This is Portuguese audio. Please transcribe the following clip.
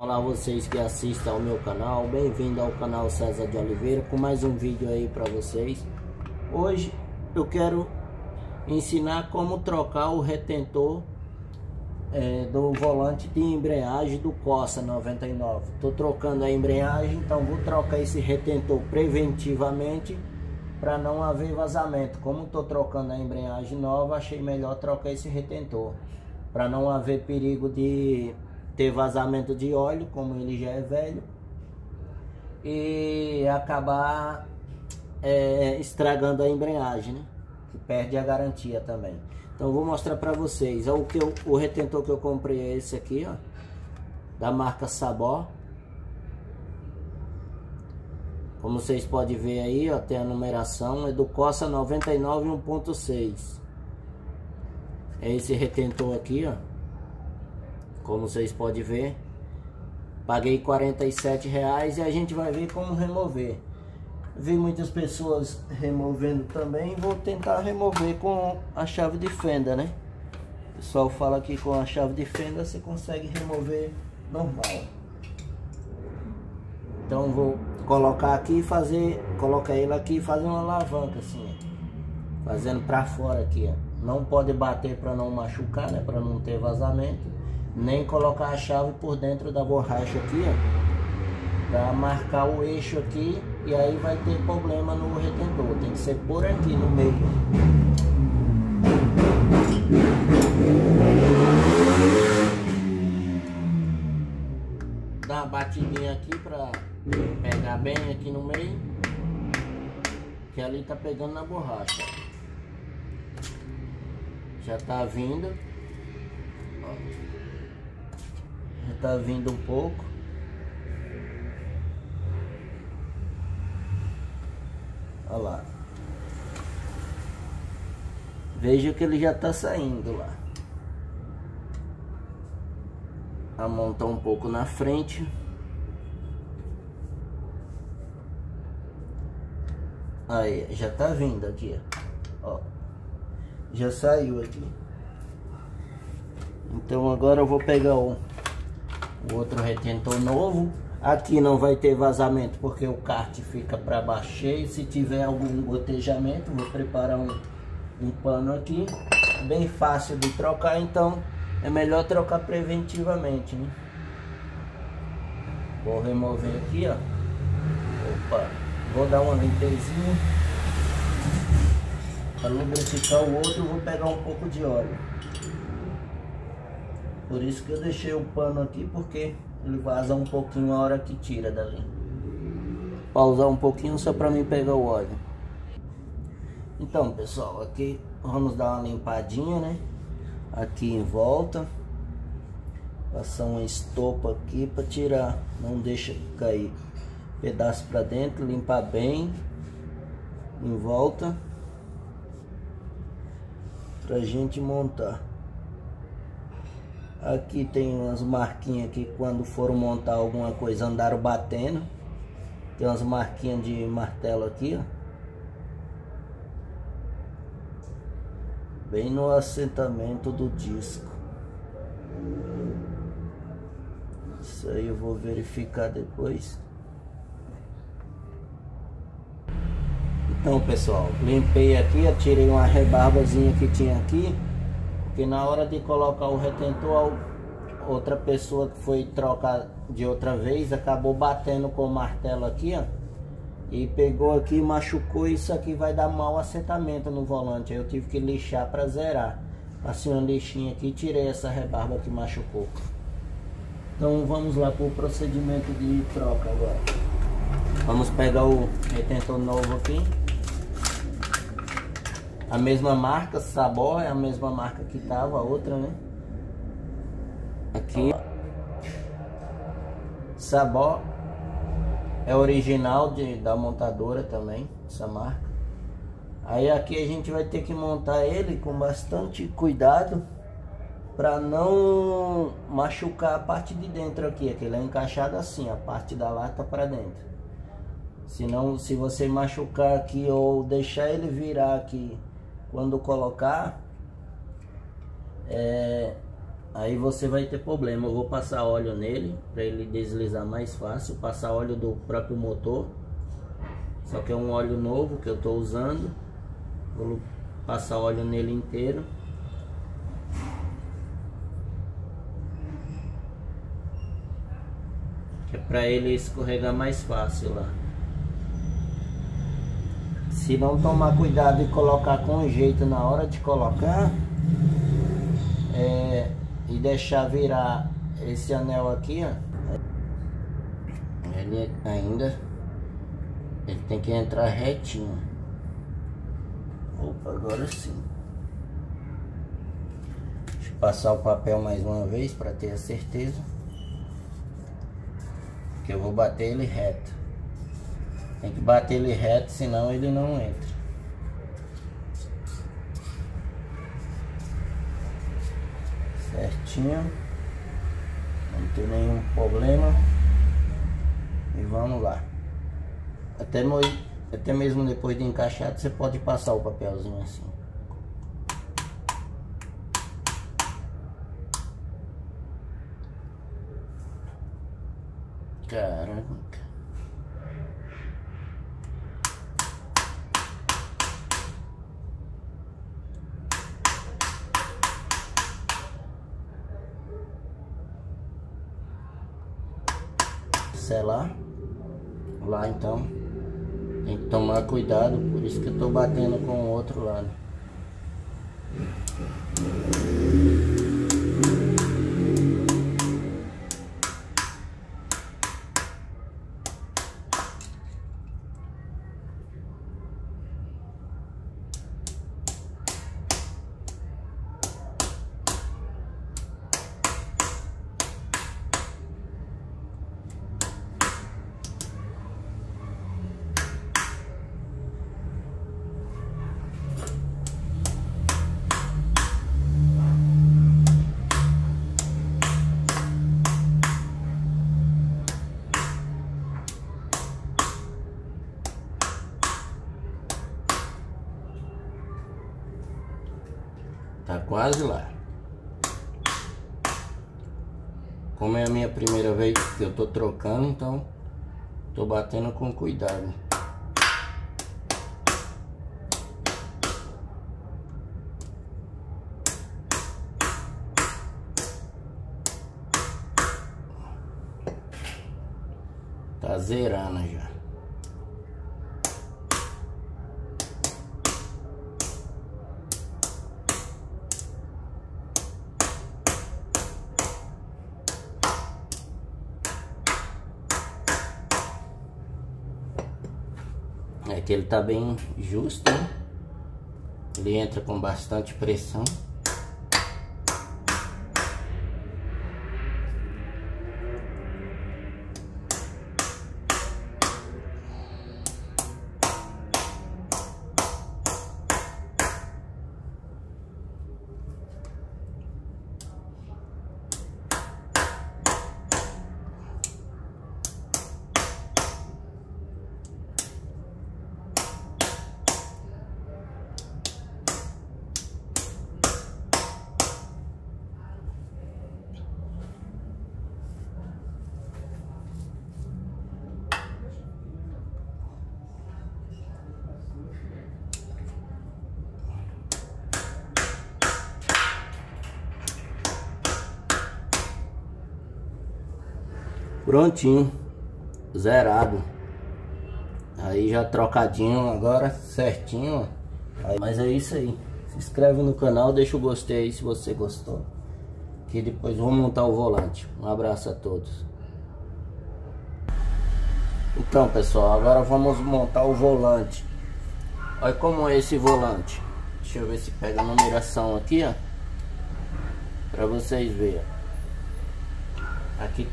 Olá vocês que assistem ao meu canal, bem-vindo ao canal César de Oliveira com mais um vídeo aí para vocês. Hoje eu quero ensinar como trocar o retentor do volante de embreagem do Corsa 99. Estou trocando a embreagem, então vou trocar esse retentor preventivamente para não haver vazamento. Como estou trocando a embreagem nova, achei melhor trocar esse retentor para não haver perigo de ter vazamento de óleo, como ele já é velho, e acabar estragando a embreagem, né? Que perde a garantia também. Então vou mostrar para vocês o retentor que eu comprei é esse aqui, ó, da marca Sabó. Como vocês podem ver aí, ó, tem a numeração, é do Corsa 99 1.6. É esse retentor aqui, ó. Como vocês podem ver, paguei R$ 47,00 e a gente vai ver como remover. Vi muitas pessoas removendo também, vou tentar remover com a chave de fenda, né? O pessoal fala que com a chave de fenda você consegue remover normal. Então vou colocar aqui e fazer, colocar ele aqui e fazer uma alavanca assim, fazendo para fora aqui, ó. Não pode bater para não machucar, né? Para não ter vazamento. Nem colocar a chave por dentro da borracha aqui, ó, para marcar o eixo aqui, e aí vai ter problema no retentor. Tem que ser por aqui no meio. Dá uma batidinha aqui para pegar bem aqui no meio, que ali tá pegando na borracha. Já tá vindo, ó. Tá vindo um pouco. Olha lá. Veja que ele já tá saindo lá. A mão tá um pouco na frente. Aí, já tá vindo aqui, ó. Já saiu aqui. Então agora eu vou pegar o outro retentor novo. Aqui não vai ter vazamento porque o kart fica para baixo cheio. Se tiver algum gotejamento, vou preparar um pano aqui. Bem fácil de trocar, então é melhor trocar preventivamente, né? Vou remover aqui, ó. Opa, vou dar uma limpezinha para lubrificar o outro. Vou pegar um pouco de óleo. Por isso que eu deixei o pano aqui, porque ele vaza um pouquinho a hora que tira dali. Pausar um pouquinho só para mim pegar o óleo. Então pessoal, aqui vamos dar uma limpadinha, né? Aqui em volta. Passar uma estopa aqui para tirar, não deixa cair pedaço para dentro, limpar bem em volta pra gente montar. Aqui tem umas marquinhas que quando foram montar alguma coisa andaram batendo. Tem umas marquinhas de martelo aqui, ó. Bem no assentamento do disco. Isso aí eu vou verificar depois. Então pessoal, limpei aqui, tirei uma rebarbazinha que tinha aqui. Porque na hora de colocar o retentor, outra pessoa que foi trocar de outra vez acabou batendo com o martelo aqui, ó, e pegou aqui, machucou. Isso aqui vai dar mau assentamento no volante. Eu tive que lixar para zerar. Passei uma lixinha aqui e tirei essa rebarba que machucou. Então vamos lá para o procedimento de troca agora. Vamos pegar o retentor novo aqui. A mesma marca, Sabó, é a mesma marca que tava a outra, né? Aqui. Sabó é original da montadora também, essa marca. Aí aqui a gente vai ter que montar ele com bastante cuidado para não machucar a parte de dentro aqui, que ele é encaixado assim, a parte da lata para dentro. Senão, se você machucar aqui ou deixar ele virar aqui, quando colocar, aí você vai ter problema. Eu vou passar óleo nele para ele deslizar mais fácil, passar óleo do próprio motor, só que é um óleo novo que eu estou usando. Vou passar óleo nele inteiro. É para ele escorregar mais fácil lá. Se não tomar cuidado e colocar com jeito na hora de colocar, e deixar virar esse anel aqui, ó, ele tem que entrar retinho. Opa, agora sim. Deixa eu passar o papel mais uma vez para ter a certeza que eu vou bater ele reto. Tem que bater ele reto, senão ele não entra. Certinho, não tem nenhum problema. E vamos lá. Até mesmo depois de encaixado, você pode passar o papelzinho assim. Caraca. Selar lá, então tem que tomar cuidado, por isso que eu tô batendo com o outro lado. Tá quase lá. Como é a minha primeira vez que eu tô trocando, então tô batendo com cuidado. Tá zerando já. É que ele tá bem justo, né? Ele entra com bastante pressão. Prontinho, zerado. Aí já trocadinho, agora certinho. Aí, mas é isso aí. Se inscreve no canal, deixa o gostei aí se você gostou. Que depois vou montar o volante. Um abraço a todos. Então pessoal, agora vamos montar o volante. Olha como é esse volante. Deixa eu ver se pega a numeração aqui, ó, pra vocês verem. Aqui